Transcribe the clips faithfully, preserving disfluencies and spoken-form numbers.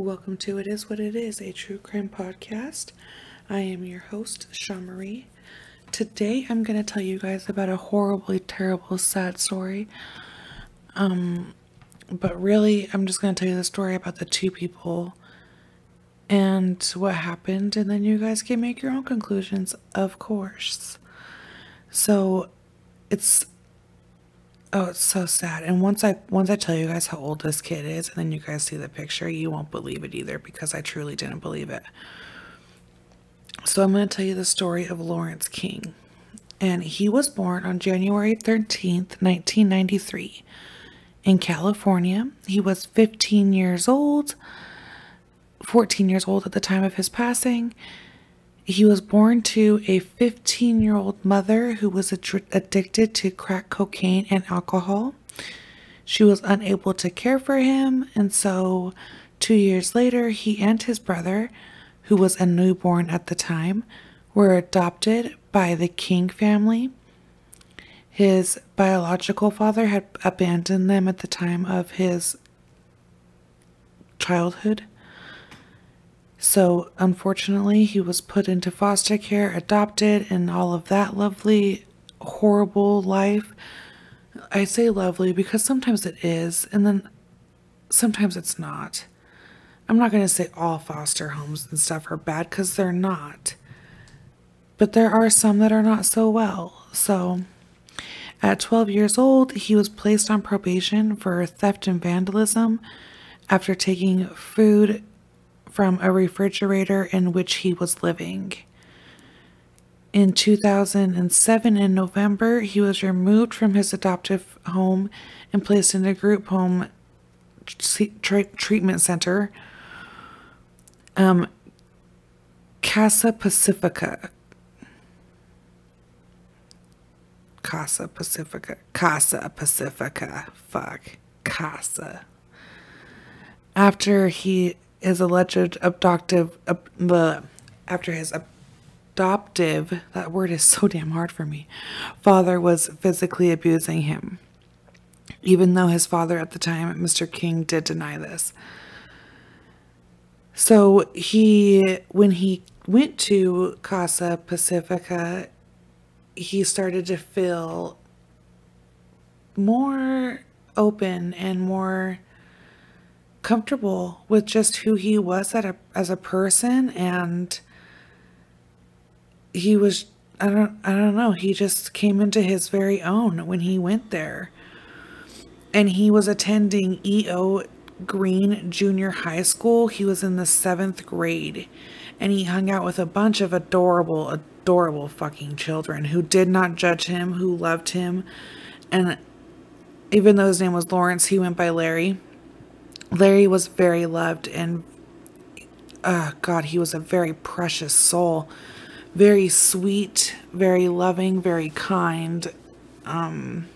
Welcome to It Is What It Is, a true crime podcast. I am your host, Shomarie. Today I'm going to tell you guys about a horribly terrible, sad story. Um, but really, I'm just going to tell you the story about the two people and what happened, and then you guys can make your own conclusions, of course. So, it's oh, it's so sad. And once I once I tell you guys how old this kid is, and then you guys see the picture, you won't believe it either, because I truly didn't believe it. So I'm going to tell you the story of Lawrence King. And he was born on January thirteenth, nineteen ninety-three in California. He was fifteen years old, fourteen years old at the time of his passing. He was born to a fifteen-year-old mother who was ad- addicted to crack cocaine and alcohol. She was unable to care for him, and so two years later, he and his brother, who was a newborn at the time, were adopted by the King family. His biological father had abandoned them at the time of his childhood. So, unfortunately, he was put into foster care, adopted, and all of that lovely, horrible life. I say lovely because sometimes it is, and then sometimes it's not. I'm not going to say all foster homes and stuff are bad, because they're not. But there are some that are not so well. So, at twelve years old, he was placed on probation for theft and vandalism after taking food from a refrigerator in which he was living. In two thousand seven, in November, he was removed from his adoptive home and placed in a group home t- t- treatment center, um, Casa Pacifica. Casa Pacifica. Casa Pacifica. Fuck. Casa. After he his alleged abductive, ab, bleh, after his adoptive, that word is so damn hard for me, father was physically abusing him, even though his father at the time, Mister King, did deny this. So he, when he went to Casa Pacifica, he started to feel more open and more comfortable with just who he was at a, as a person, and he was I don't I don't know he just came into his very own when he went there. And he was attending E O. Green Junior High School. He was in the seventh grade, and he hung out with a bunch of adorable adorable fucking children who did not judge him, who loved him. And even though his name was Lawrence, he went by Larry. Larry was very loved, and oh God, he was a very precious soul, very sweet, very loving, very kind. Um,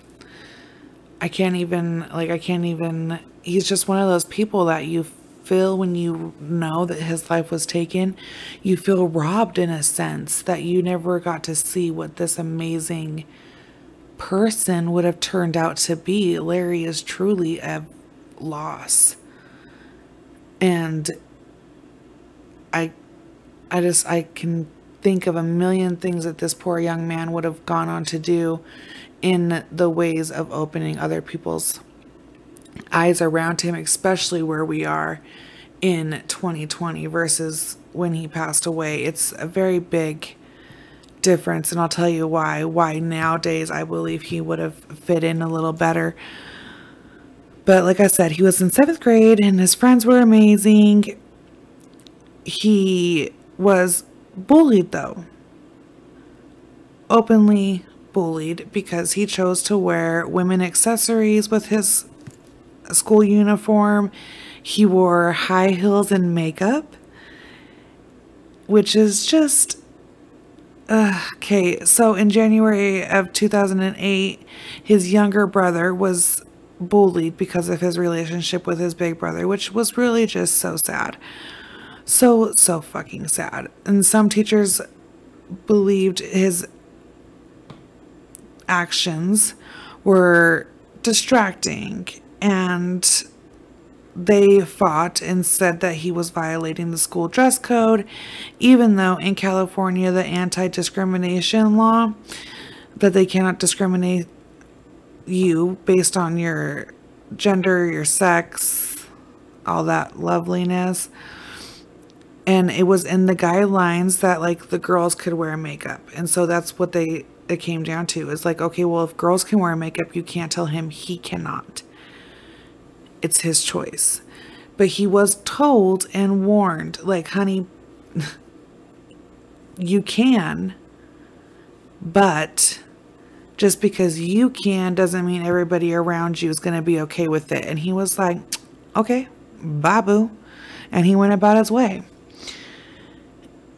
I can't even, like, I can't even, he's just one of those people that you feel when you know that his life was taken, you feel robbed in a sense that you never got to see what this amazing person would have turned out to be. Larry is truly a loss. And I I just I can think of a million things that this poor young man would have gone on to do in the ways of opening other people's eyes around him, especially where we are in twenty twenty versus when he passed away. It's a very big difference, and I'll tell you why why nowadays I believe he would have fit in a little better. But like I said, he was in seventh grade, and his friends were amazing. He was bullied, though. Openly bullied, because he chose to wear women accessories with his school uniform. He wore high heels and makeup, which is just... Uh, okay, so in January of two thousand eight, his younger brother was bullied because of his relationship with his big brother, which was really just so sad. So, so fucking sad. And some teachers believed his actions were distracting and they fought and said that he was violating the school dress code, even though in California, the anti-discrimination law, that they cannot discriminate you based on your gender, your sex, all that loveliness. And it was in the guidelines that like the girls could wear makeup. And so that's what they, it came down to is like, okay, well, if girls can wear makeup, you can't tell him he cannot. It's his choice. But he was told and warned, like, honey, you can, but just because you can doesn't mean everybody around you is going to be okay with it. And he was like, okay, bye boo. And he went about his way.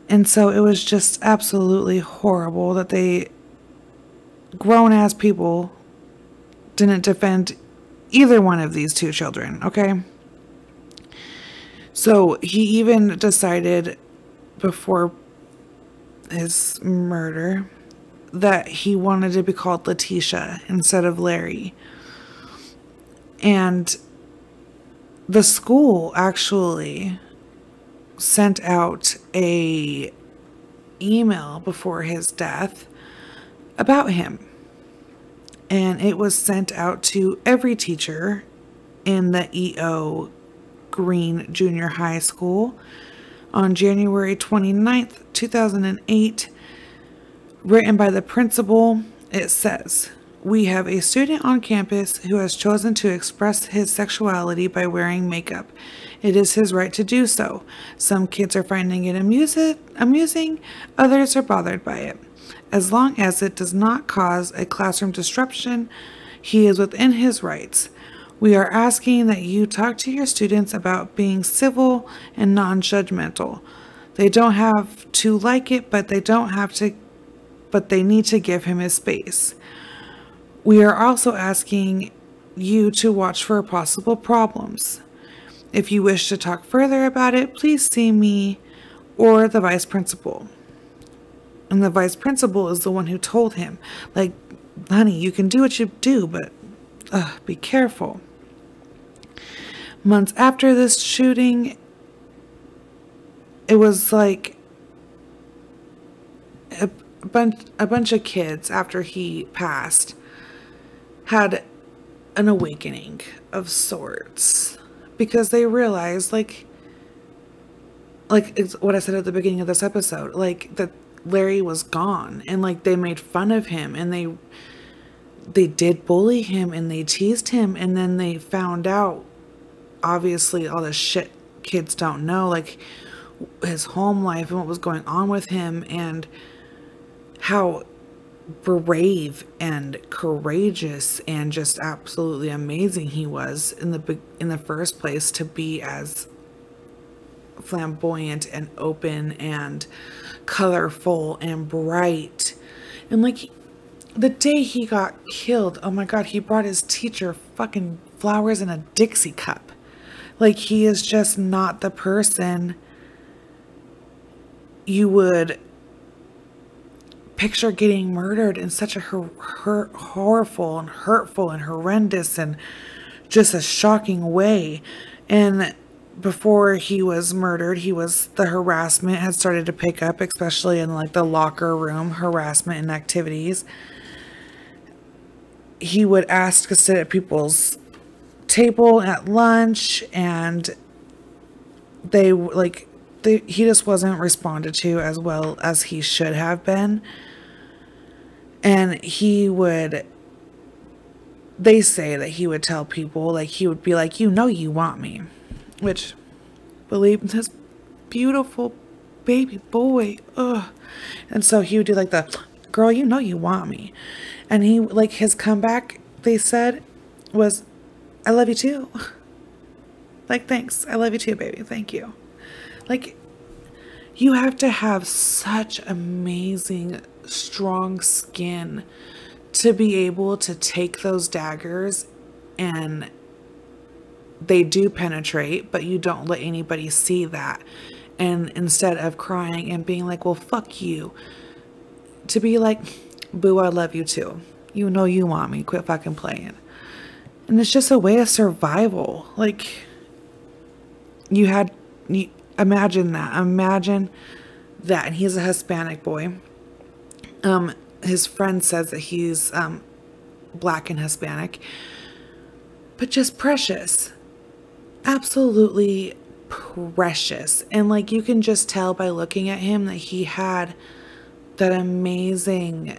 And so it was just absolutely horrible that they, grown-ass people, didn't defend either one of these two children, okay? So he even decided before his murder that he wanted to be called Latisha instead of Larry. And the school actually sent out a email before his death about him. And it was sent out to every teacher in the E O. Green Junior High School on January twenty-ninth, two thousand eight. Written by the principal, it says, "We have a student on campus who has chosen to express his sexuality by wearing makeup. It is his right to do so. Some kids are finding it amusing, others are bothered by it. As long as it does not cause a classroom disruption, he is within his rights. We are asking that you talk to your students about being civil and non-judgmental. They don't have to like it, but they don't have to, but they need to give him his space. We are also asking you to watch for possible problems. If you wish to talk further about it, please see me or the vice principal." And the vice principal is the one who told him, like, honey, you can do what you do, but uh, be careful. Months after this shooting, it was like a bunch, a bunch of kids after he passed had an awakening of sorts because they realized, like, like it's what I said at the beginning of this episode, like that Larry was gone, and like they made fun of him, and they they did bully him, and they teased him, and then they found out obviously all the shit kids don't know, like his home life and what was going on with him and how brave and courageous and just absolutely amazing he was in the in the first place to be as flamboyant and open and colorful and bright. And like the day he got killed, oh my god, he brought his teacher fucking flowers in a Dixie cup. Like, he is just not the person you would picture getting murdered in such a hor hor horrible and hurtful and horrendous and just a shocking way. And before he was murdered, he was, the harassment had started to pick up, especially in like the locker room harassment and activities. He would ask to sit at people's table at lunch, and they like, they, he just wasn't responded to as well as he should have been. And he would, they say that he would tell people, like, he would be like, you know, you want me. Which, believe this beautiful baby boy. Ugh. And so he would do like the, girl, you know you want me. And he, like, his comeback, they said, was, I love you too. Like, thanks. I love you too, baby. Thank you. Like, you have to have such amazing, strong skin to be able to take those daggers, and they do penetrate, but you don't let anybody see that. And instead of crying and being like, well, fuck you, to be like, boo, I love you too. You know you want me. Quit fucking playing. And it's just a way of survival. Like, you had, you, imagine that, imagine that. And he's a Hispanic boy. Um, his friend says that he's um, black and Hispanic, but just precious, absolutely precious. And like, you can just tell by looking at him that he had that amazing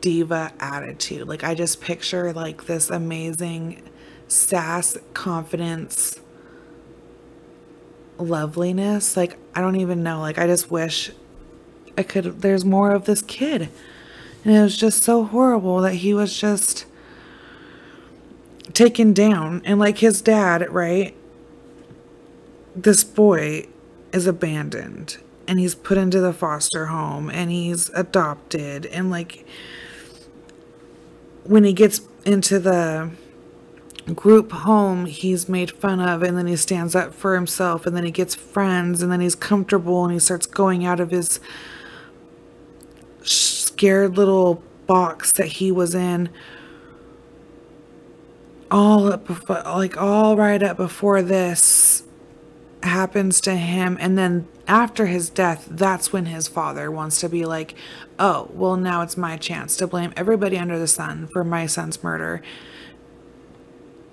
diva attitude. Like, I just picture like this amazing sass, confidence, loveliness. Like, I don't even know. Like, I just wish I could, there's more of this kid. And it was just so horrible that he was just taken down. And like his dad, right? This boy is abandoned and he's put into the foster home and he's adopted. And like, when he gets into the group home, he's made fun of, and then he stands up for himself, and then he gets friends, and then he's comfortable, and he starts going out of his scared little box that he was in all up before, like all right up before this happens to him. And then after his death, that's when his father wants to be like, oh, well, now it's my chance to blame everybody under the sun for my son's murder.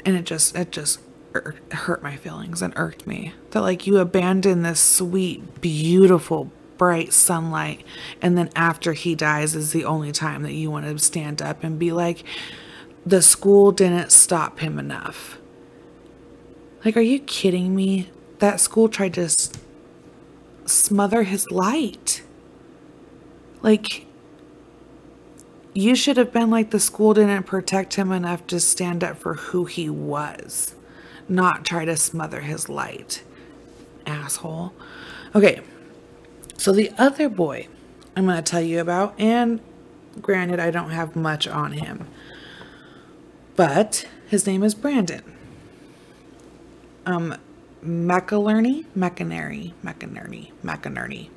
And it just, it just hurt my feelings and irked me that like, you abandon this sweet, beautiful, bright sunlight. And then after he dies is the only time that you want to stand up and be like, the school didn't stop him enough. Like, are you kidding me? That school tried to s- smother his light. Like, you should have been like, the school didn't protect him enough to stand up for who he was, not try to smother his light, asshole. Okay, so the other boy I'm going to tell you about, and granted, I don't have much on him, but his name is Brandon. Um... McInerney, McInerney, McInerney, McInerney.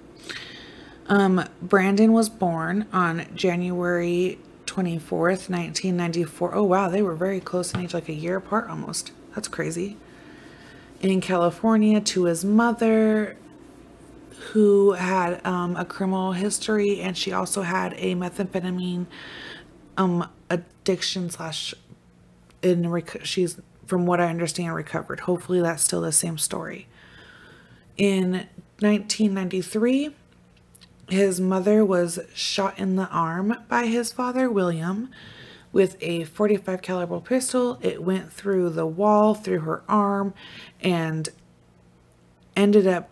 Um, Brandon was born on January twenty-fourth, nineteen ninety-four. Oh, wow. They were very close in age, like a year apart almost. That's crazy. In California, to his mother, who had um, a criminal history, and she also had a methamphetamine um, addiction slash in rec- she's from what I understand, recovered. Hopefully that's still the same story. In nineteen ninety-three, his mother was shot in the arm by his father, William, with a forty-five caliber pistol. It went through the wall, through her arm, and ended up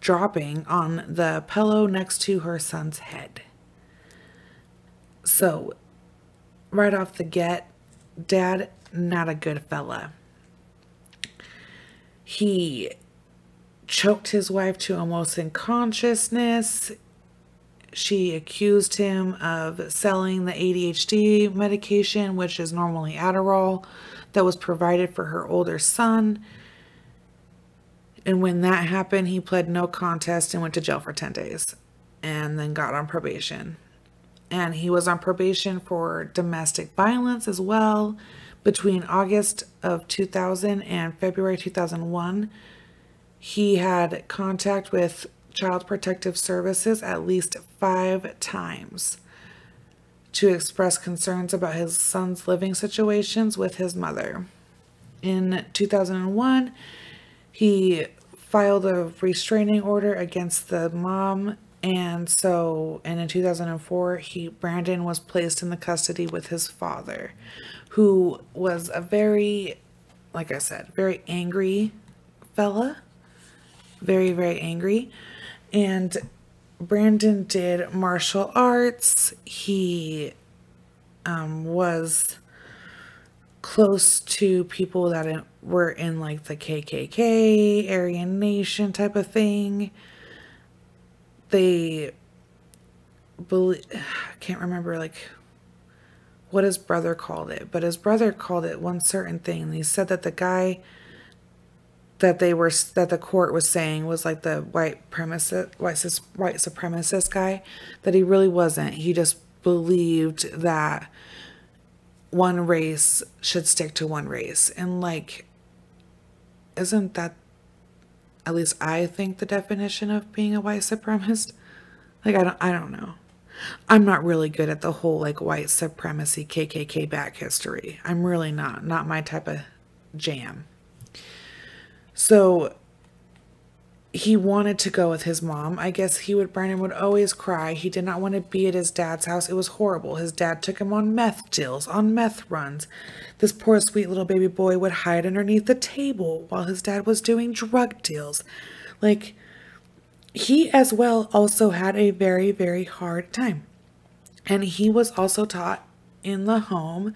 dropping on the pillow next to her son's head. So, right off the get, Dad, not a good fella. He choked his wife to almost unconsciousness. She accused him of selling the A D H D medication, which is normally Adderall, that was provided for her older son. And when that happened, he pled no contest and went to jail for ten days and then got on probation. And he was on probation for domestic violence as well. Between August of two thousand and February two thousand one, he had contact with Child Protective Services at least five times to express concerns about his son's living situations with his mother. In two thousand one, he filed a restraining order against the mom. And so, and in two thousand four, he, Brandon was placed in the custody with his father, who was a very, like I said, very angry fella, very, very angry. And Brandon did martial arts. He um, was close to people that were in like the K K K, Aryan Nation type of thing. They believe, I can't remember like what his brother called it, but his brother called it one certain thing. And he said that the guy that they were, that the court was saying was like the white supremacist, white, white supremacist guy, that he really wasn't. He just believed that one race should stick to one race. And like, isn't that, at least I think, the definition of being a white supremacist? Like, I don't, I don't know. I'm not really good at the whole, like, white supremacy K K K back history. I'm really not. Not my type of jam. So he wanted to go with his mom. I guess he would, Brandon would always cry. He did not want to be at his dad's house. It was horrible. His dad took him on meth deals, on meth runs. This poor, sweet little baby boy would hide underneath the table while his dad was doing drug deals. Like, he as well also had a very, very hard time. And he was also taught in the home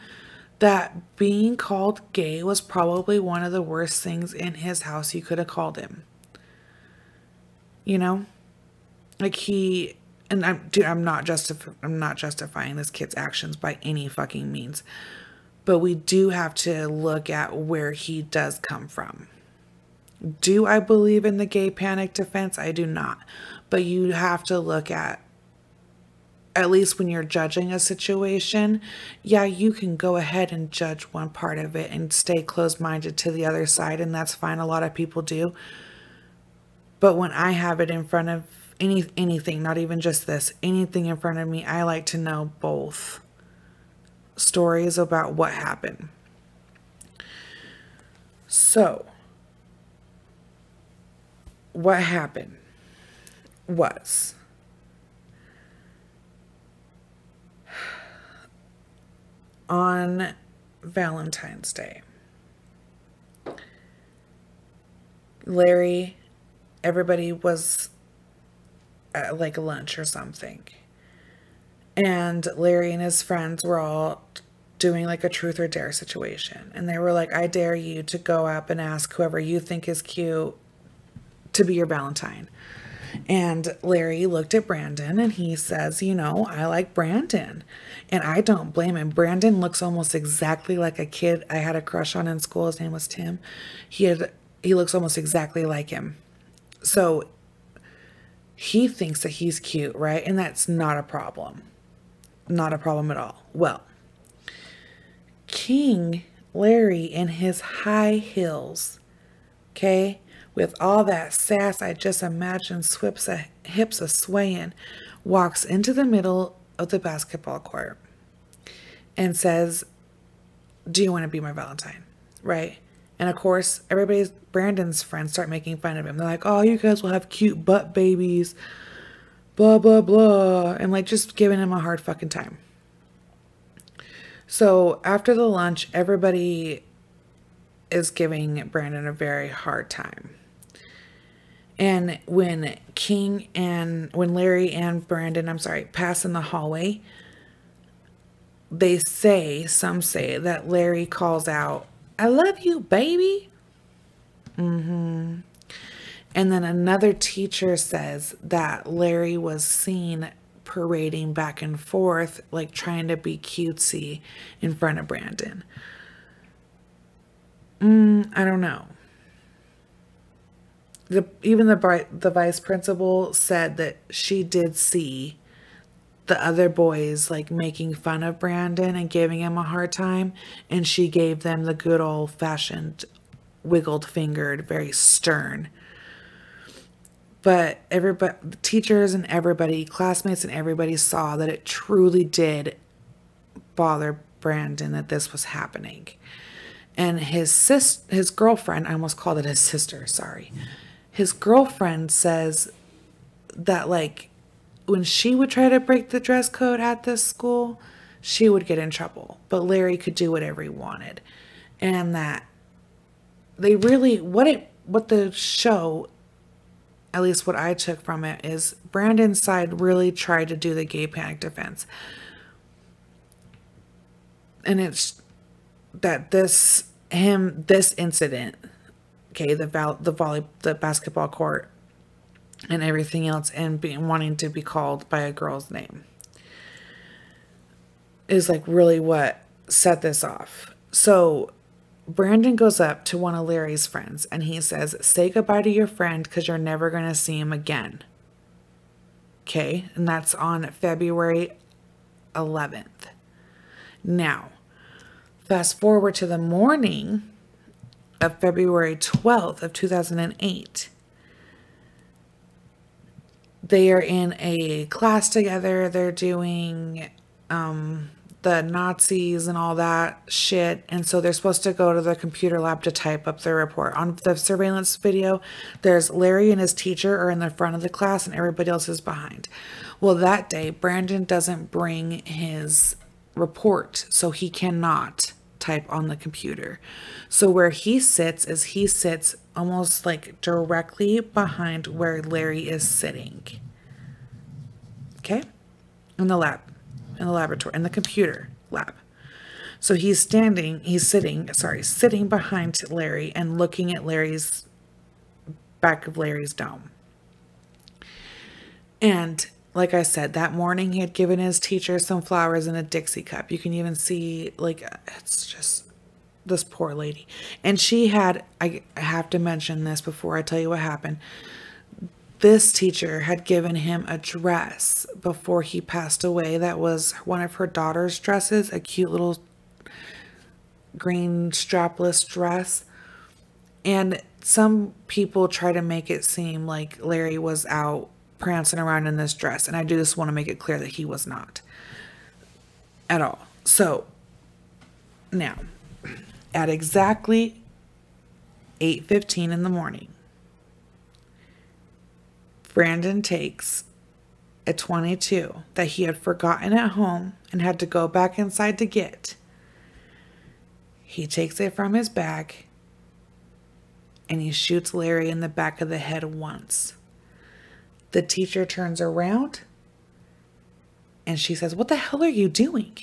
that being called gay was probably one of the worst things in his house you could have called him. You know, like he, and I'm, dude, I'm not justif- I'm not justifying this kid's actions by any fucking means, but we do have to look at where he does come from. Do I believe in the gay panic defense? I do not. But you have to look at, at least when you're judging a situation, yeah, you can go ahead and judge one part of it and stay closed-minded to the other side, and that's fine. A lot of people do. But when I have it in front of any anything, not even just this, anything in front of me, I like to know both stories about what happened. So, what happened was, on Valentine's Day, Larry... everybody was at like lunch or something. And Larry and his friends were all doing like a truth or dare situation. And they were like, I dare you to go up and ask whoever you think is cute to be your Valentine. And Larry looked at Brandon and he says, you know, I like Brandon. And I don't blame him. Brandon looks almost exactly like a kid I had a crush on in school. His name was Tim. He had, he looks almost exactly like him. So he thinks that he's cute, right? And that's not a problem. Not a problem at all. Well, King, Larry in his high heels, okay, with all that sass I just imagine, swips a, hips a swaying, walks into the middle of the basketball court and says, do you want to be my Valentine, right? And of course, everybody's, Brandon's friends start making fun of him. They're like, oh, you guys will have cute butt babies, blah, blah, blah. And like just giving him a hard fucking time. So after the lunch, everybody is giving Brandon a very hard time. And when King and, when Larry and Brandon, I'm sorry, pass in the hallway, they say, some say that Larry calls out, I love you, baby. Mm-hmm. And then another teacher says that Larry was seen parading back and forth, like trying to be cutesy in front of Brandon. Mm, I don't know. The, even the, the vice principal said that she did see the other boys like making fun of Brandon and giving him a hard time, and she gave them the good old fashioned wiggled fingered, very stern. But everybody, teachers and everybody, classmates and everybody saw that it truly did bother Brandon that this was happening. And his sis, his girlfriend, I almost called it his sister, sorry. His girlfriend says that like, when she would try to break the dress code at this school, she would get in trouble. But Larry could do whatever he wanted. And that they really, what it, what the show, at least what I took from it, is Brandon's side really tried to do the gay panic defense. And it's that this, him, this incident, okay, the val, the volley, the basketball court, and everything else, and being, wanting to be called by a girl's name is like really what set this off. So Brandon goes up to one of Larry's friends and he says, say goodbye to your friend because you're never going to see him again. Okay. And that's on February eleventh. Now, fast forward to the morning of February twelfth of two thousand eight. They are in a class together. They're doing um, the Nazis and all that shit. And so they're supposed to go to the computer lab to type up their report. On the surveillance video, there's Larry and his teacher are in the front of the class and everybody else is behind. Well, that day, Brandon doesn't bring his report, so he cannot type on the computer. So where he sits is he sits almost like directly behind where Larry is sitting. Okay? In the lab, in the laboratory, in the computer lab. So he's standing, he's sitting, sorry, sitting behind Larry and looking at Larry's, back of Larry's dome. And like I said, that morning he had given his teacher some flowers in a Dixie cup. You can even see, like, it's just this poor lady. And she had, I have to mention this before I tell you what happened. This teacher had given him a dress before he passed away. That was one of her daughter's dresses, a cute little green strapless dress. And some people try to make it seem like Larry was out prancing around in this dress, and I do just want to make it clear that he was not at all. So now at exactly eight fifteen in the morning, Brandon takes a twenty-two that he had forgotten at home and had to go back inside to get. He takes it from his bag and he shoots Larry in the back of the head once. The teacher turns around and she says, "What the hell are you doing?"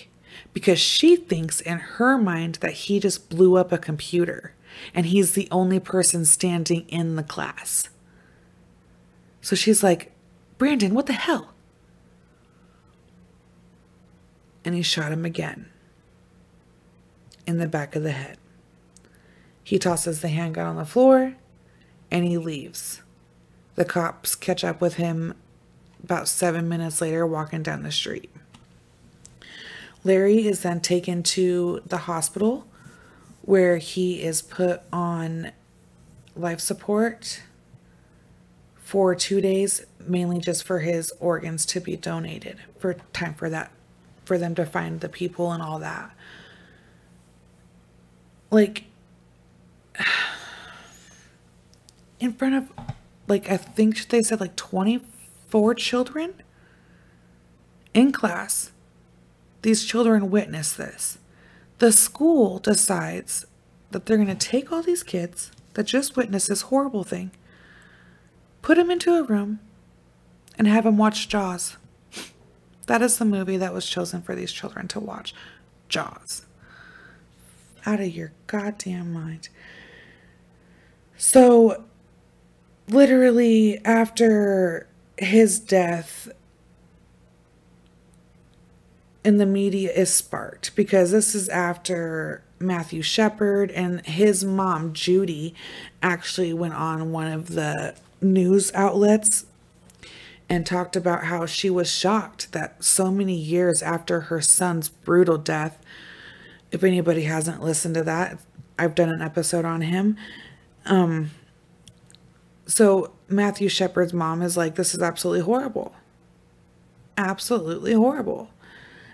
Because she thinks in her mind that he just blew up a computer and he's the only person standing in the class. So she's like, "Brandon, what the hell?" And he shot him again in the back of the head. He tosses the handgun on the floor and he leaves. The cops catch up with him about seven minutes later, walking down the street. Larry is then taken to the hospital where he is put on life support for two days, mainly just for his organs to be donated for time for that, for them to find the people and all that. Like, in front of, like, I think they said like twenty-four children in class. These children witness this. The school decides that they're going to take all these kids that just witnessed this horrible thing, put them into a room, and have them watch Jaws. That is the movie that was chosen for these children to watch. Jaws. Out of your goddamn mind. So literally after his death, in the media is sparked because this is after Matthew Shepard and his mom, Judy, actually went on one of the news outlets and talked about how she was shocked that so many years after her son's brutal death, if anybody hasn't listened to that, I've done an episode on him. Um, So Matthew Shepard's mom is like, "This is absolutely horrible. Absolutely horrible."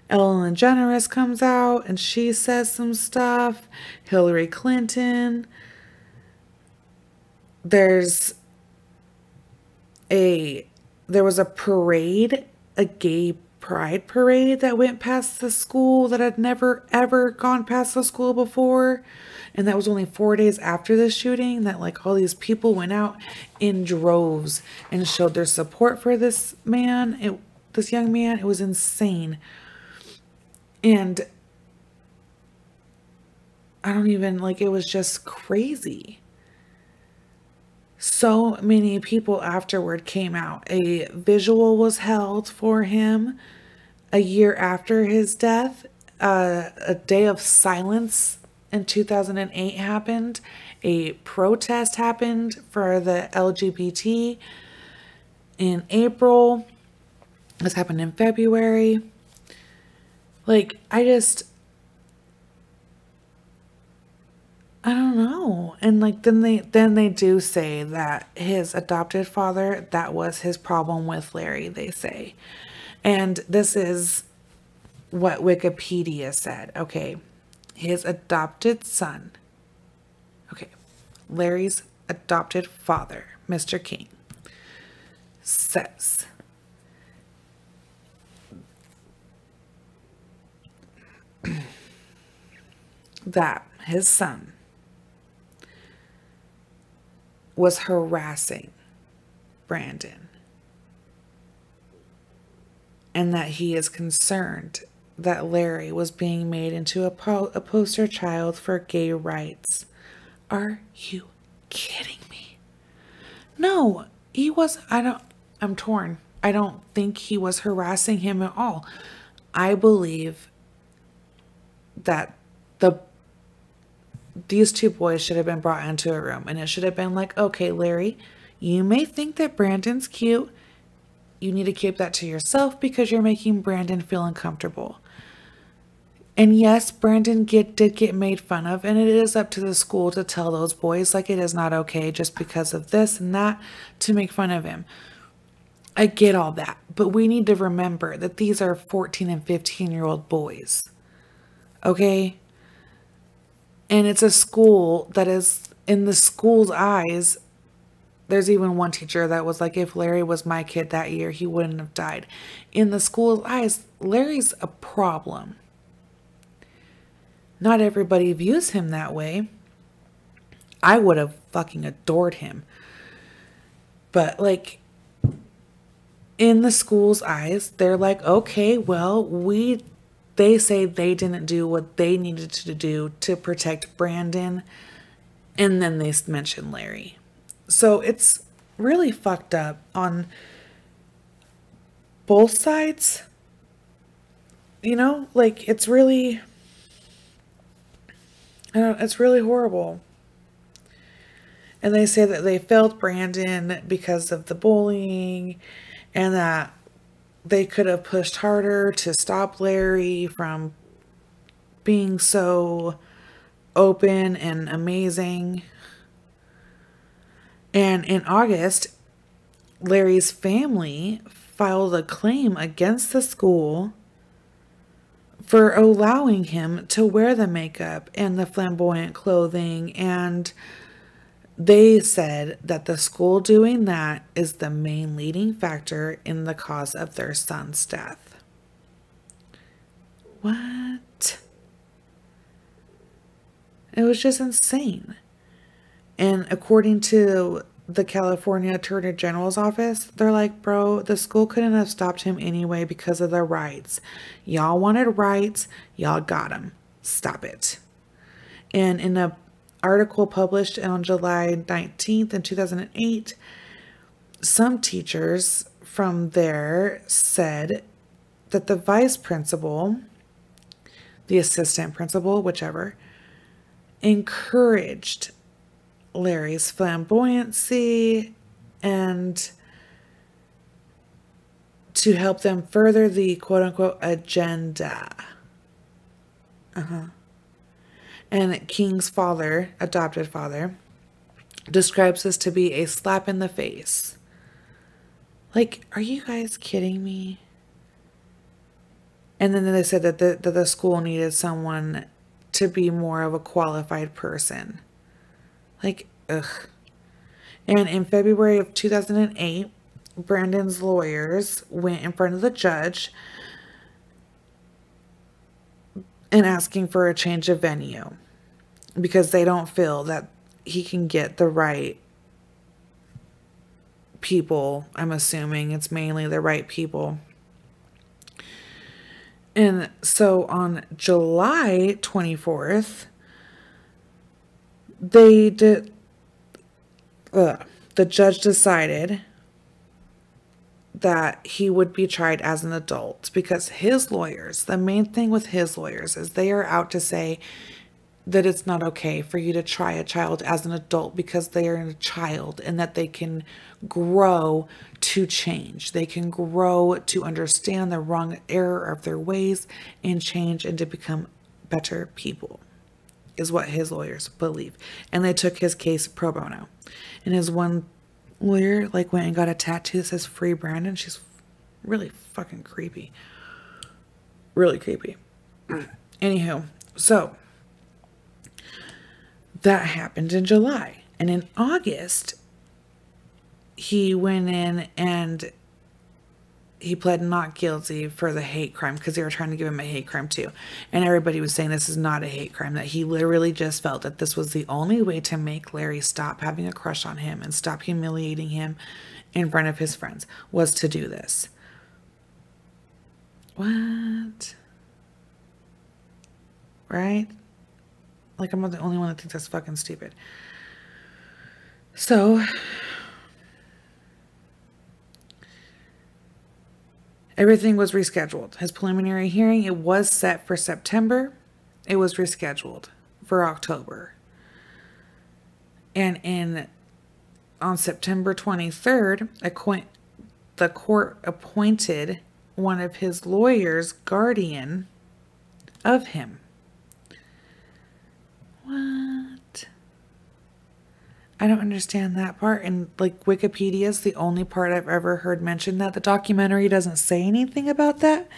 Ellen DeGeneres comes out and she says some stuff. Hillary Clinton. There's a, there was a parade, a gay pride parade that went past the school that had never ever gone past the school before. And that was only four days after the shooting that, like, all these people went out in droves and showed their support for this man, it, this young man. It was insane. And I don't even, like, it was just crazy. So many people afterward came out. A vigil was held for him a year after his death. Uh, a day of silence in two thousand eight happened. A protest happened for the L G B T in April. This happened in February. Like, I just, I don't know. And like then they then they do say that his adopted father, that was his problem with Larry, they say. And this is what Wikipedia said. Okay. His adopted son. Okay. Larry's adopted father, Mister King, says that his son was harassing Brandon, and that he is concerned that Larry was being made into a, po a poster child for gay rights. Are you kidding me? No, he was, I don't, I'm torn. I don't think he was harassing him at all. I believe that the these two boys should have been brought into a room, and it should have been like, okay, Larry, you may think that Brandon's cute. You need to keep that to yourself because you're making Brandon feel uncomfortable. And yes, Brandon get, did get made fun of, and it is up to the school to tell those boys like it is not okay just because of this and that to make fun of him. I get all that, but we need to remember that these are fourteen and fifteen year old boys. Okay? And it's a school that is, in the school's eyes, there's even one teacher that was like, if Larry was my kid that year, he wouldn't have died. In the school's eyes, Larry's a problem. Not everybody views him that way. I would have fucking adored him. But like, in the school's eyes, they're like, okay, well, we... They say they didn't do what they needed to do to protect Brandon. And then they mention Larry. So it's really fucked up on both sides. You know, like it's really, I don't, it's really horrible. And they say that they failed Brandon because of the bullying and that they could have pushed harder to stop Larry from being so open and amazing. And in August, Larry's family filed a claim against the school for allowing him to wear the makeup and the flamboyant clothing. And they said that the school doing that is the main leading factor in the cause of their son's death. What? It was just insane. And according to the California Attorney General's office, they're like, bro, the school couldn't have stopped him anyway because of the rights. Y'all wanted rights. Y'all got them. Stop it. And in a article published on July nineteenth in two thousand eight, some teachers from there said that the vice principal, the assistant principal, whichever, encouraged Larry's flamboyancy and to help them further the quote-unquote agenda. Uh-huh. And King's father, adopted father, describes this to be a slap in the face. Like, are you guys kidding me? And then they said that the, that the school needed someone to be more of a qualified person. Like, ugh. And in February of two thousand eight, Brandon's lawyers went in front of the judge and asking for a change of venue because they don't feel that he can get the right people. I'm assuming it's mainly the right people. And so on July twenty-fourth, they did, uh, the judge decided that he would be tried as an adult because his lawyers, the main thing with his lawyers is they are out to say that it's not okay for you to try a child as an adult because they are a child and that they can grow to change. They can grow to understand the wrong error of their ways and change and to become better people. is what his lawyers believe. And they took his case pro bono. And his one lawyer, like, went and got a tattoo that says Free Brandon. She's really fucking creepy. Really creepy. Anywho, so that happened in July. And in August, he went in and he pled not guilty for the hate crime, because they were trying to give him a hate crime too. And everybody was saying this is not a hate crime, that he literally just felt that this was the only way to make Larry stop having a crush on him and stop humiliating him in front of his friends, was to do this. What? Right? Like, I'm not the only one that thinks that's fucking stupid. So everything was rescheduled. His preliminary hearing, it was set for September. It was rescheduled for October. And in on September twenty-third, a the court appointed one of his lawyers guardian of him. What? I don't understand that part. And, like, Wikipedia is the only part I've ever heard mentioned that. The documentary doesn't say anything about that.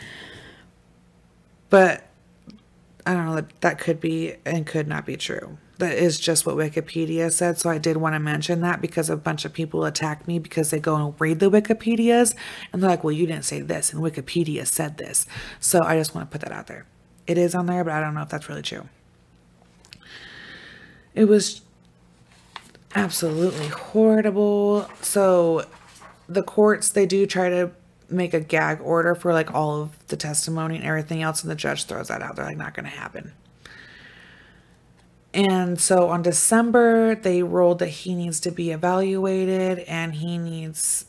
But I don't know. That could be and could not be true. That is just what Wikipedia said. So I did want to mention that, because a bunch of people attack me because they go and read the Wikipedias. And they're like, well, you didn't say this. And Wikipedia said this. So I just want to put that out there. It is on there, but I don't know if that's really true. It was absolutely horrible. So the courts, they do try to make a gag order for, like, all of the testimony and everything else, and the judge throws that out. They're like, not going to happen. And so on December, they ruled that he needs to be evaluated and he needs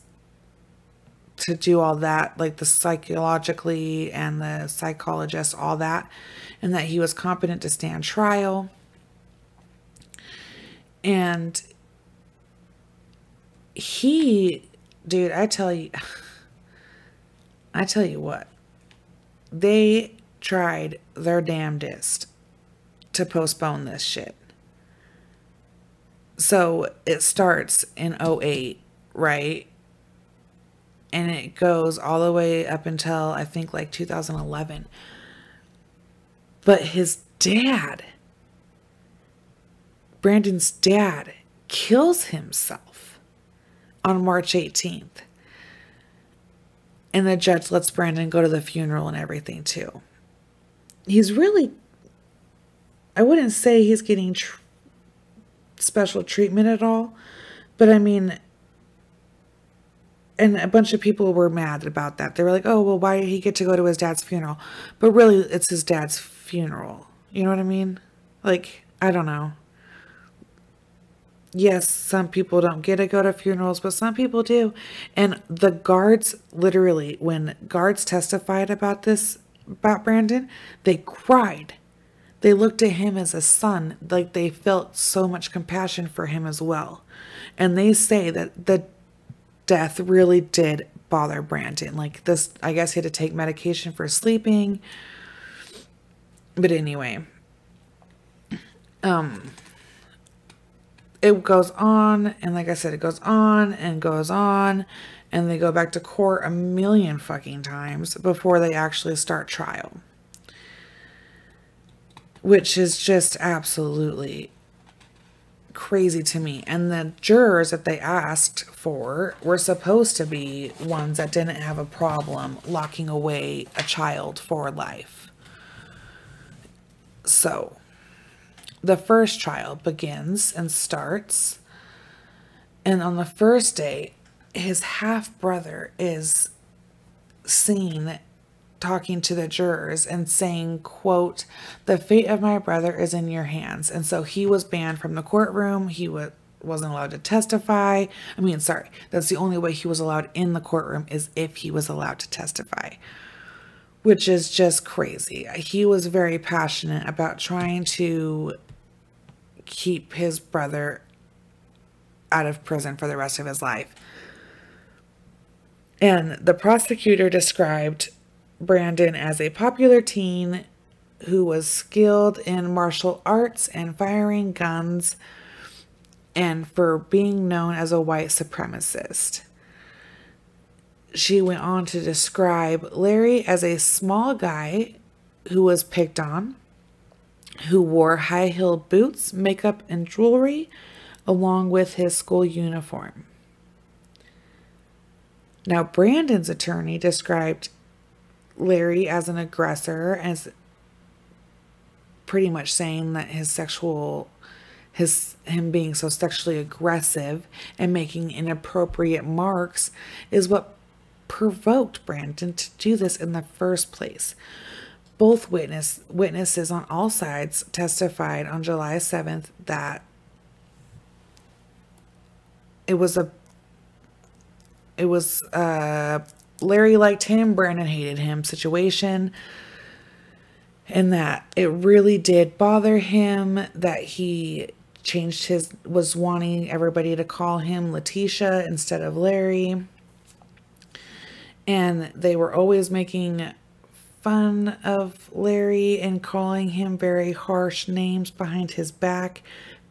to do all that, like the psychologically and the psychologist, all that, and that he was competent to stand trial. And he, dude, I tell you, I tell you what, they tried their damnedest to postpone this shit. So it starts in oh eight, right? And it goes all the way up until, I think, like two thousand eleven. But his dad, Brandon's dad, kills himself on March eighteenth. And the judge lets Brandon go to the funeral and everything too. He's really, I wouldn't say he's getting tr- special treatment at all, but I mean, and a bunch of people were mad about that. They were like, oh, well, why did he get to go to his dad's funeral? But really, it's his dad's funeral. You know what I mean? Like, I don't know. Yes, some people don't get to go to funerals, but some people do. And the guards, literally, when guards testified about this, about Brandon, they cried. They looked at him as a son, like they felt so much compassion for him as well. And they say that the death really did bother Brandon. Like this, I guess he had to take medication for sleeping. But anyway, um... it goes on, and like I said, it goes on and goes on, and they go back to court a million fucking times before they actually start trial. Which is just absolutely crazy to me. And the jurors that they asked for were supposed to be ones that didn't have a problem locking away a child for life. So the first trial begins and starts. And on the first day, his half-brother is seen talking to the jurors and saying, quote, "The fate of my brother is in your hands." And so he was banned from the courtroom. He was, wasn't allowed to testify. I mean, sorry, that's the only way he was allowed in the courtroom, is if he was allowed to testify. Which is just crazy. He was very passionate about trying to keep his brother out of prison for the rest of his life. And the prosecutor described Brandon as a popular teen who was skilled in martial arts and firing guns, and for being known as a white supremacist. She went on to describe Larry as a small guy who was picked on, who wore high-heeled boots, makeup, and jewelry, along with his school uniform. Now, Brandon's attorney described Larry as an aggressor, as pretty much saying that his sexual... His, him being so sexually aggressive and making inappropriate marks is what provoked Brandon to do this in the first place. Both witness, witnesses on all sides testified on July seventh that it was a, it was uh Larry liked him, Brandon hated him situation. And that it really did bother him that he changed his, was wanting everybody to call him Latisha instead of Larry. And they were always making fun of Larry and calling him very harsh names behind his back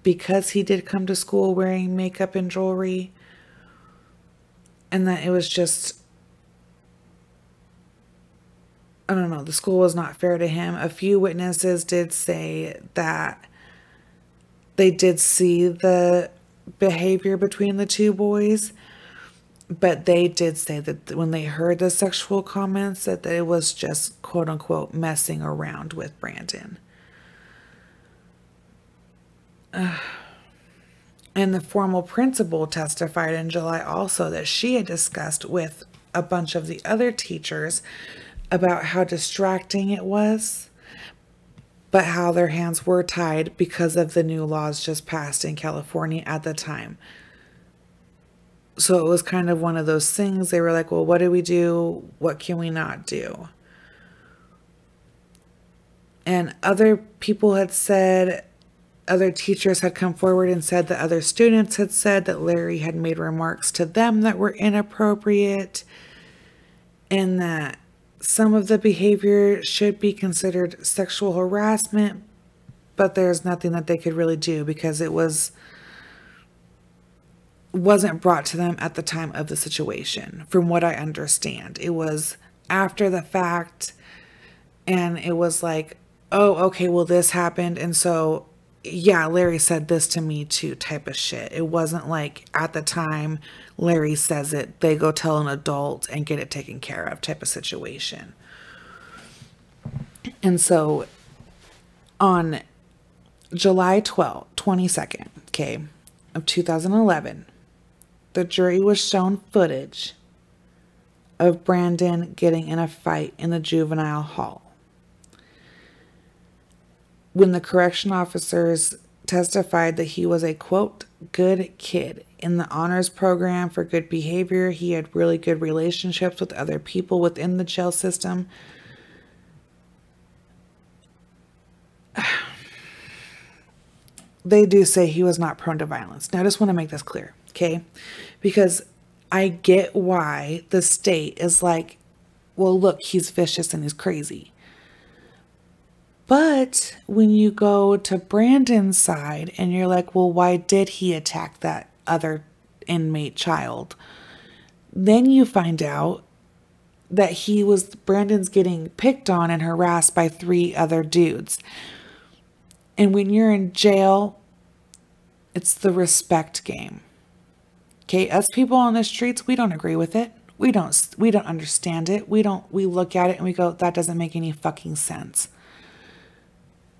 because he did come to school wearing makeup and jewelry. And that it was just, I don't know, the school was not fair to him. A few witnesses did say that they did see the behavior between the two boys, but they did say that when they heard the sexual comments, that it was just, quote unquote, messing around with Brandon. Uh, and the former principal testified in July also that she had discussed with a bunch of the other teachers about how distracting it was, but how their hands were tied because of the new laws just passed in California at the time. So it was kind of one of those things. They were like, well, what do we do? What can we not do? And other people had said, other teachers had come forward and said that other students had said that Larry had made remarks to them that were inappropriate, and that some of the behavior should be considered sexual harassment, but there's nothing that they could really do because it was, wasn't brought to them at the time of the situation, from what I understand. It was after the fact, and it was like, oh, okay, well, this happened, and so, yeah, Larry said this to me too type of shit. It wasn't like at the time Larry says it, they go tell an adult and get it taken care of type of situation. And so on July twelfth, twenty-second, okay, of two thousand eleven, the jury was shown footage of Brandon getting in a fight in the juvenile hall. When the correction officers testified that he was a, quote, good kid in the honors program for good behavior, he had really good relationships with other people within the jail system. They do say he was not prone to violence. Now, I just want to make this clear, okay? Because I get why the state is like, well, look, he's vicious and he's crazy. But when you go to Brandon's side and you're like, well, why did he attack that other inmate child? Then you find out that he was, Brandon's getting picked on and harassed by three other dudes. And when you're in jail, it's the respect game. Okay, us people on the streets, we don't agree with it. We don't, we don't understand it. We don't, we look at it and we go, that doesn't make any fucking sense.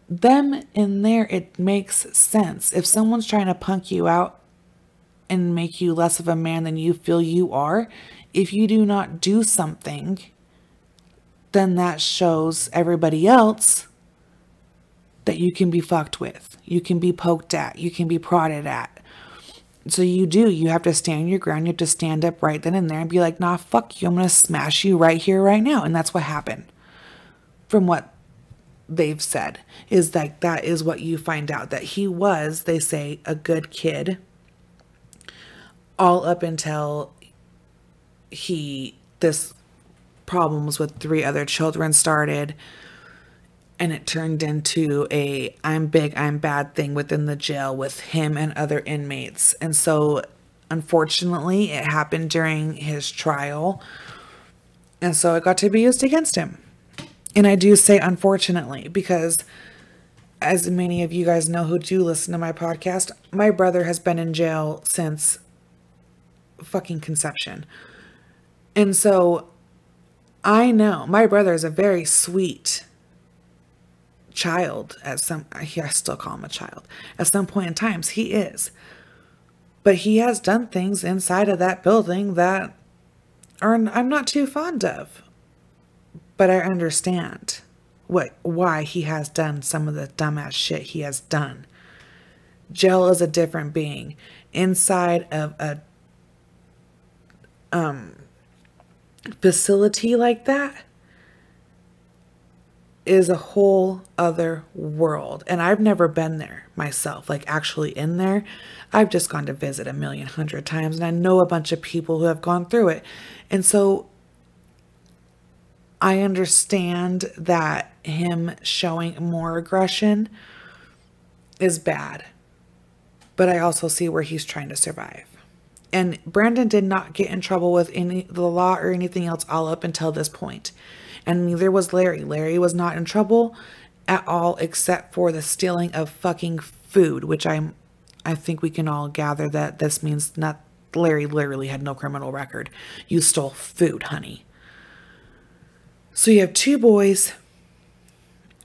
Them in there, it makes sense. If someone's trying to punk you out and make you less of a man than you feel you are, if you do not do something, then that shows everybody else that you can be fucked with. You can be poked at. You can be prodded at. So you do. You have to stand your ground. You have to stand up right then and there and be like, nah, fuck you. I'm going to smash you right here, right now. And that's what happened from what they've said, is like, that is what you find out, that he was, they say, a good kid all up until he, this problems with three other children started, And it turned into a I'm big, I'm bad thing within the jail with him and other inmates. And so, unfortunately, it happened during his trial. And so it got to be used against him. And I do say unfortunately, because as many of you guys know who do listen to my podcast, my brother has been in jail since fucking conception. And so I know my brother is a very sweet child at some, I still call him a child, at some point in times, he is. But he has done things inside of that building that are, I'm not too fond of. But I understand what why he has done some of the dumbass shit he has done. Jail is a different being. Inside of a um, facility like that is a whole other world. And I've never been there myself, like actually in there. I've just gone to visit a million hundred times, and I know a bunch of people who have gone through it. And so I understand that him showing more aggression is bad, but I also see where he's trying to survive. And Brandon did not get in trouble with any the law or anything else all up until this point. And neither was Larry. Larry was not in trouble at all, except for the stealing of fucking food, which I'm, I think we can all gather that this means not Larry literally had no criminal record. You stole food, honey. So you have two boys,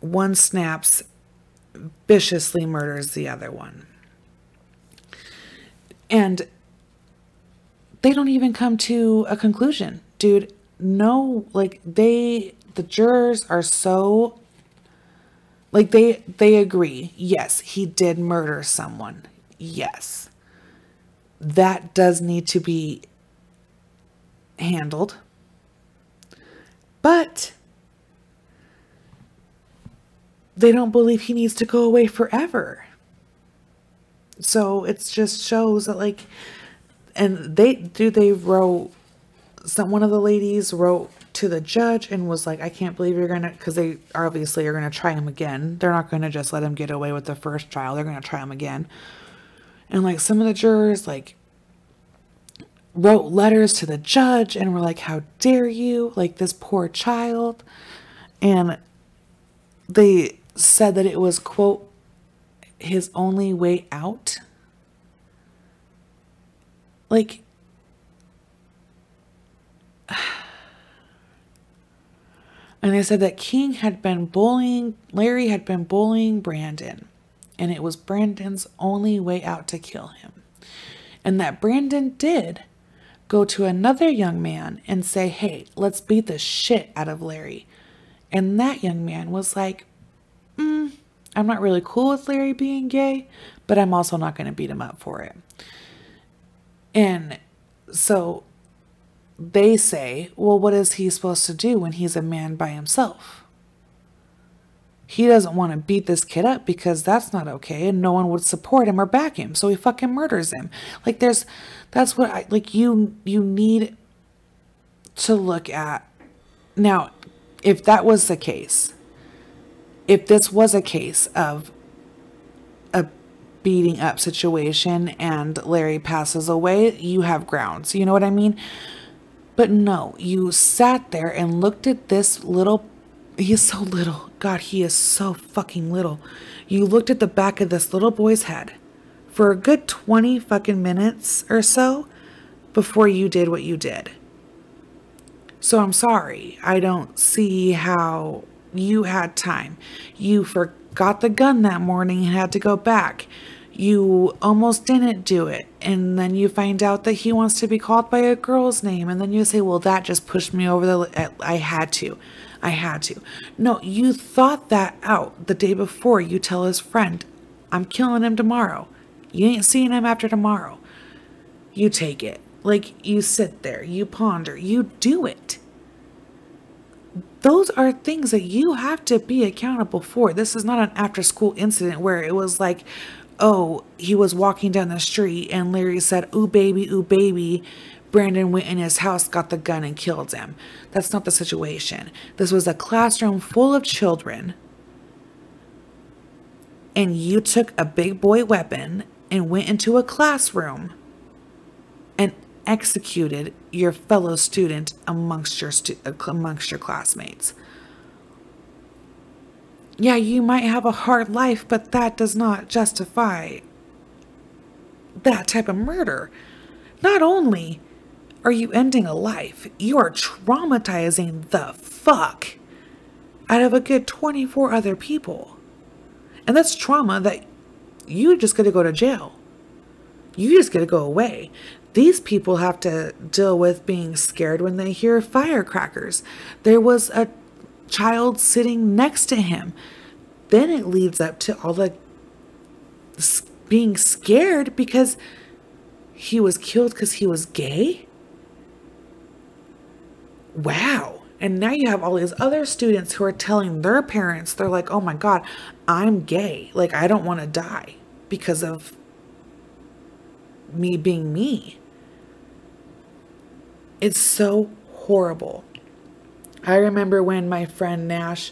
one snaps, viciously murders the other one. And they don't even come to a conclusion. Dude, no, like they, the jurors are so, like they, they agree. Yes, he did murder someone. Yes. That does need to be handled. But they don't believe he needs to go away forever. So it just shows that, like, and they do, they wrote, some, one of the ladies wrote to the judge and was like, I can't believe you're going to, because they obviously are going to try him again. They're not going to just let him get away with the first trial. They're going to try him again. And like some of the jurors, like, wrote letters to the judge and were like, how dare you, like this poor child. And they said that it was, quote, his only way out. Like, and they said that King had been bullying, Larry had been bullying Brandon, and it was Brandon's only way out to kill him. And that Brandon did go to another young man and say, hey, let's beat the shit out of Larry. And that young man was like, mm, I'm not really cool with Larry being gay, but I'm also not going to beat him up for it. And so they say, well, what is he supposed to do when he's a man by himself? He doesn't want to beat this kid up because that's not okay. And no one would support him or back him. So he fucking murders him. Like there's, that's what I, like you, you need to look at. Now, if that was the case, if this was a case of a beating up situation and Larry passes away, you have grounds. You know what I mean? But no, you sat there and looked at this little, he is so little. God, he is so fucking little. You looked at the back of this little boy's head for a good twenty fucking minutes or so before you did what you did. So I'm sorry. I don't see how you had time. You forgot the gun that morning and had to go back. You almost didn't do it. And then you find out that he wants to be called by a girl's name. And then you say, well, that just pushed me over the, I had to. I had to. No, you thought that out the day before. You tell his friend, I'm killing him tomorrow. You ain't seeing him after tomorrow. You take it. Like, you sit there, you ponder, you do it. Those are things that you have to be accountable for. This is not an after school incident where it was like, oh, he was walking down the street and Larry said, ooh, baby, ooh, baby. Brandon went in his house, got the gun, and killed him. That's not the situation. This was a classroom full of children and you took a big boy weapon and went into a classroom and executed your fellow student amongst your stu- amongst your classmates. Yeah, you might have a hard life, but that does not justify that type of murder. Not only are you ending a life, you are traumatizing the fuck out of a good twenty-four other people. And that's trauma that you just got to go to jail. You just got to go away. These people have to deal with being scared when they hear firecrackers. There was a child sitting next to him. Then it leads up to all the being scared because he was killed because he was gay. Wow. And now you have all these other students who are telling their parents, they're like, oh my God, I'm gay. Like, I don't want to die because of me being me. It's so horrible. I remember when my friend Nash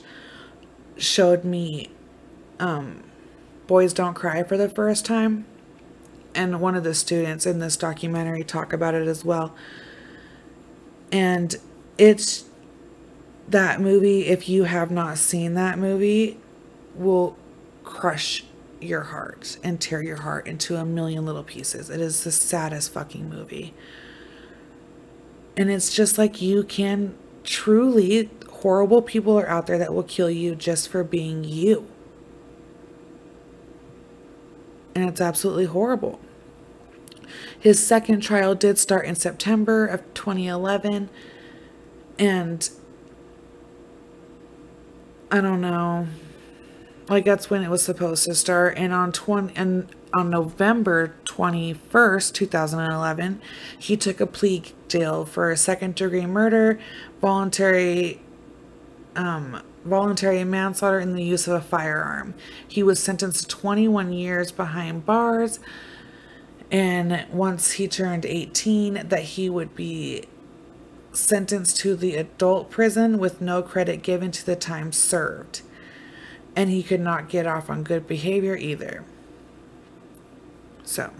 showed me um, Boys Don't Cry for the first time. And one of the students in this documentary talk about it as well. And it's that movie, if you have not seen that movie, will crush your heart and tear your heart into a million little pieces. It is the saddest fucking movie. And it's just like, you can truly, horrible people are out there that will kill you just for being you. And it's absolutely horrible. His second trial did start in September of twenty eleven. And I don't know, like, that's when it was supposed to start. And on twenty and on November twenty-first, two thousand eleven, he took a plea deal for a second degree murder, voluntary, um, voluntary manslaughter, and the use of a firearm. He was sentenced to twenty-one years behind bars. And once he turned eighteen, that he would be sentenced to the adult prison with no credit given to the time served. And he could not get off on good behavior either. So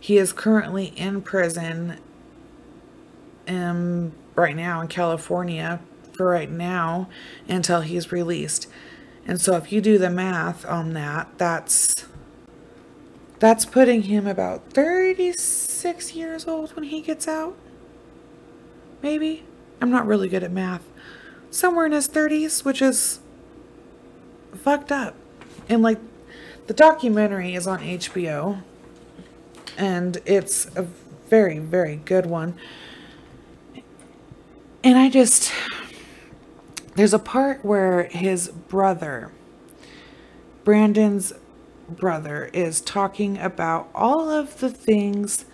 he is currently in prison um, right now in California for right now until he's released. And so if you do the math on that, that's that's putting him about thirty-six years old when he gets out. Maybe. I'm not really good at math. Somewhere in his thirties, which is fucked up. And like, the documentary is on H B O and it's a very, very good one. And I just, there's a part where his brother, Brandon's brother, is talking about all of the things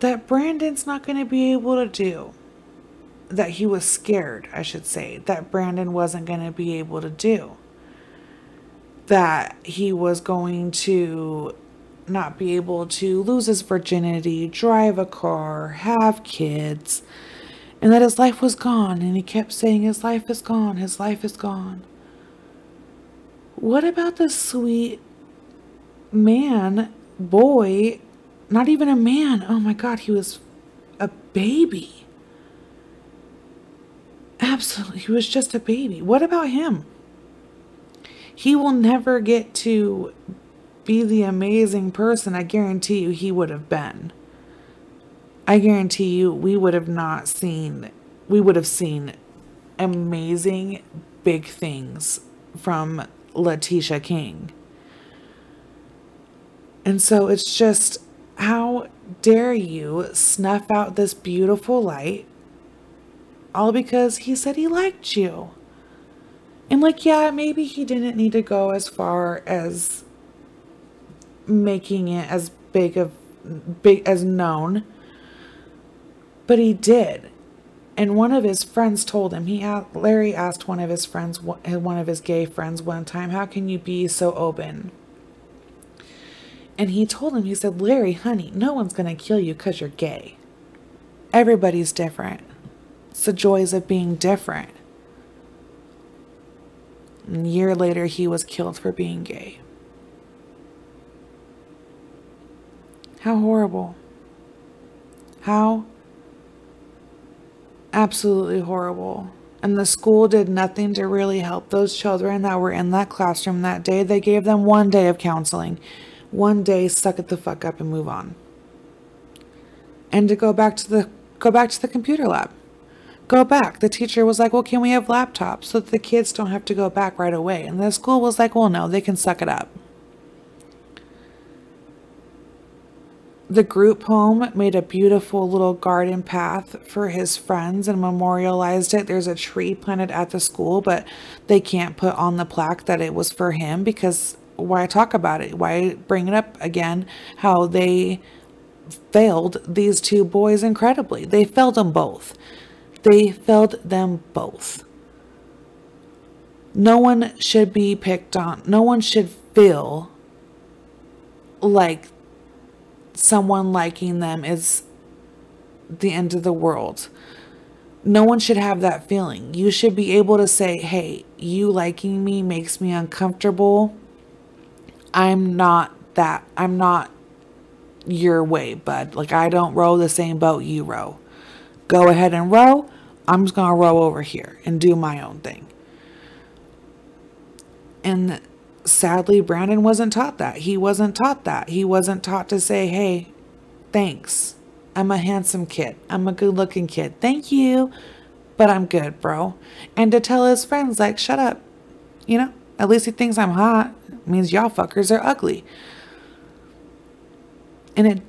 that Brandon's not going to be able to do, that he was scared, I should say, that Brandon wasn't going to be able to do, that he was going to not be able to lose his virginity, drive a car, have kids, and that his life was gone. And he kept saying, his life is gone, his life is gone. What about the sweet man, boy, not even a man. Oh my God, he was a baby. Absolutely, he was just a baby. What about him? He will never get to be the amazing person I guarantee you he would have been. I guarantee you we would have not seen, we would have seen amazing big things from Latisha King. And so it's just, how dare you snuff out this beautiful light all because he said he liked you. And like, yeah, maybe he didn't need to go as far as making it as big of big as known, but he did. And one of his friends told him, he asked, Larry asked one of his friends, one of his gay friends one time, how can you be so open? And he told him, he said, Larry, honey, no one's going to kill you because you're gay. Everybody's different. It's the joys of being different. A year later, he was killed for being gay. How horrible. How absolutely horrible. And the school did nothing to really help those children that were in that classroom that day. They gave them one day of counseling. One day, suck it the fuck up and move on. And to go back to the go back to the computer lab. Go back. The teacher was like, well, can we have laptops so that the kids don't have to go back right away? And the school was like, well, no, they can suck it up. The group home made a beautiful little garden path for his friends and memorialized it. There's a tree planted at the school, but they can't put on the plaque that it was for him because why talk about it? Why bring it up again? How they failed these two boys incredibly. They failed them both. They failed them both. No one should be picked on. No one should feel like someone liking them is the end of the world. No one should have that feeling. You should be able to say, hey, you liking me makes me uncomfortable. I'm not that. I'm not your way, bud. Like, I don't row the same boat you row. Go ahead and row. I'm just going to row over here and do my own thing. And sadly, Brandon wasn't taught that. He wasn't taught that. He wasn't taught to say, hey, thanks. I'm a handsome kid. I'm a good looking kid. Thank you. But I'm good, bro. And to tell his friends, like, shut up. You know, at least he thinks I'm hot. It means y'all fuckers are ugly. And it,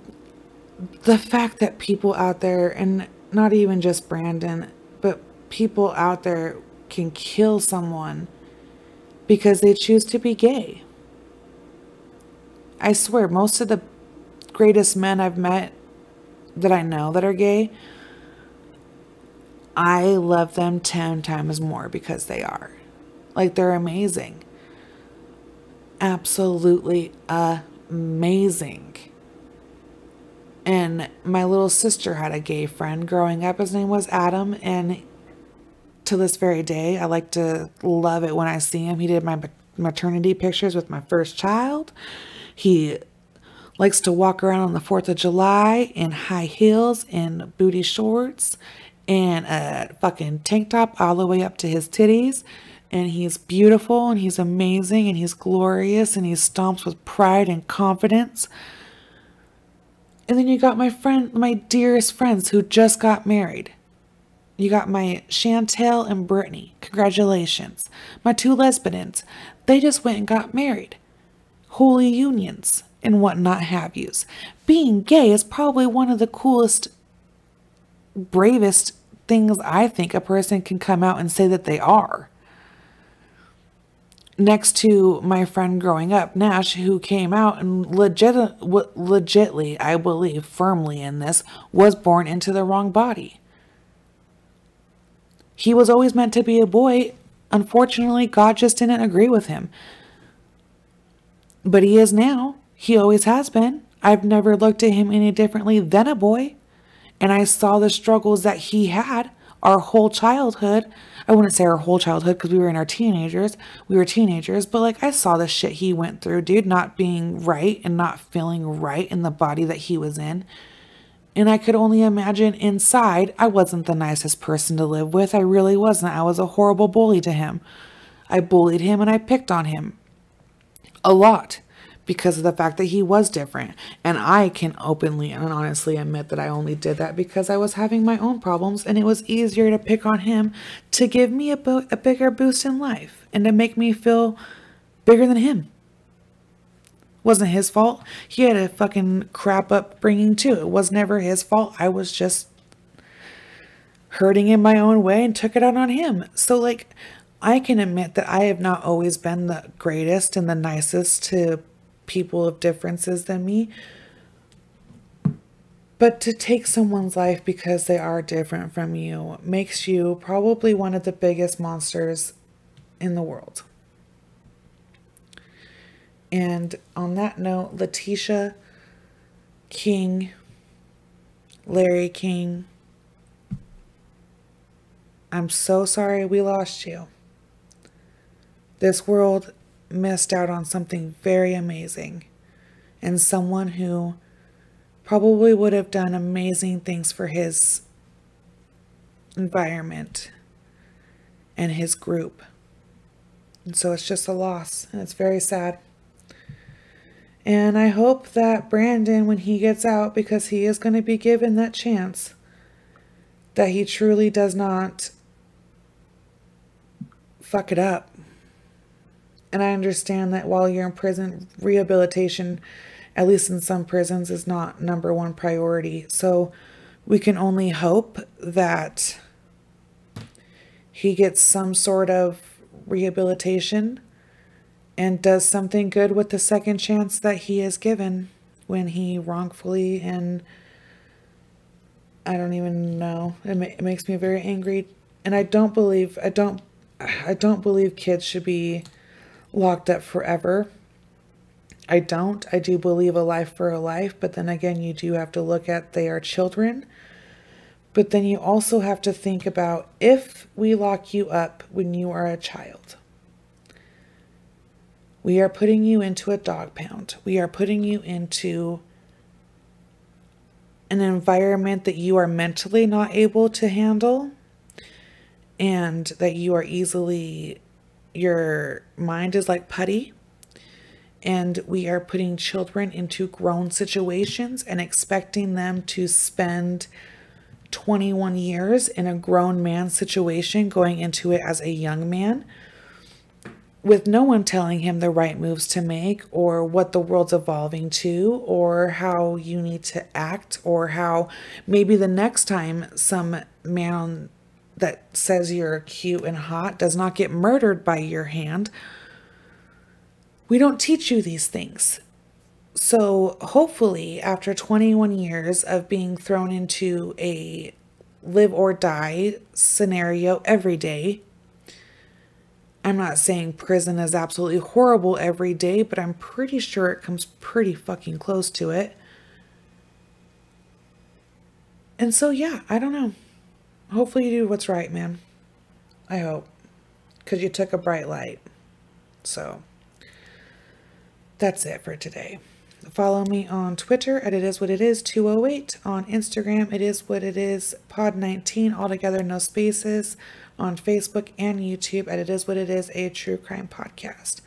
the fact that people out there, and not even just Brandon, but people out there can kill someone because they choose to be gay. I swear, most of the greatest men I've met that I know that are gay, I love them ten times more because they are. Like, they're amazing. Absolutely amazing. And my little sister had a gay friend growing up. His name was Adam, and to this very day, I like to love it when I see him. He did my maternity pictures with my first child. He likes to walk around on the fourth of July in high heels and booty shorts and a fucking tank top all the way up to his titties. And he's beautiful and he's amazing and he's glorious and he stomps with pride and confidence. And then you got my friend, my dearest friends who just got married. You got my Chantel and Brittany. Congratulations. My two lesbians. They just went and got married. Holy unions and whatnot have yous. Being gay is probably one of the coolest, bravest things I think a person can come out and say that they are. Next to my friend growing up, Nash, who came out and legit, legitly, I believe firmly in this, was born into the wrong body. He was always meant to be a boy. Unfortunately, God just didn't agree with him. But he is now. He always has been. I've never looked at him any differently than a boy. And I saw the struggles that he had our whole childhood. I wouldn't say our whole childhood because we were in our teenagers. We were teenagers. But like, I saw the shit he went through, dude, not being right and not feeling right in the body that he was in. And I could only imagine inside, I wasn't the nicest person to live with. I really wasn't. I was a horrible bully to him. I bullied him and I picked on him a lot because of the fact that he was different. And I can openly and honestly admit that I only did that because I was having my own problems and it was easier to pick on him to give me a, bo- a bigger boost in life and to make me feel bigger than him. Wasn't his fault. He had a fucking crap upbringing too. It was never his fault. I was just hurting in my own way and took it out on him. So like, I can admit that I have not always been the greatest and the nicest to people of differences than me. But to take someone's life because they are different from you makes you probably one of the biggest monsters in the world. And on that note, Latisha King, Larry King, I'm so sorry we lost you. This world missed out on something very amazing and someone who probably would have done amazing things for his environment and his group. And so it's just a loss, and it's very sad. And I hope that Brandon, when he gets out, because he is going to be given that chance, that he truly does not fuck it up. And I understand that while you're in prison, rehabilitation, at least in some prisons, is not number one priority. So we can only hope that he gets some sort of rehabilitation and does something good with the second chance that he is given when he wrongfully, and I don't even know, it, ma it makes me very angry. And I don't believe, I don't, I don't believe kids should be locked up forever. I don't. I do believe a life for a life, but then again, you do have to look at they are children. But then you also have to think about, if we lock you up when you are a child, we are putting you into a dog pound. We are putting you into an environment that you are mentally not able to handle, and that you are easily, your mind is like putty. And we are putting children into grown situations and expecting them to spend twenty-one years in a grown man situation, going into it as a young man with no one telling him the right moves to make, or what the world's evolving to, or how you need to act, or how maybe the next time some man that says you're cute and hot does not get murdered by your hand. We don't teach you these things. So hopefully after twenty-one years of being thrown into a live or die scenario every day, I'm not saying prison is absolutely horrible every day, but I'm pretty sure it comes pretty fucking close to it. And so, yeah, I don't know. Hopefully you do what's right, man. I hope. Because you took a bright light. So that's it for today. Follow me on Twitter at it is what it is two oh eight. On Instagram, it is what it is pod nineteen, altogether, no spaces. On Facebook and YouTube at it is what it is, a true crime podcast.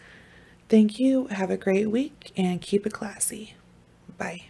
Thank you. Have a great week and keep it classy. Bye.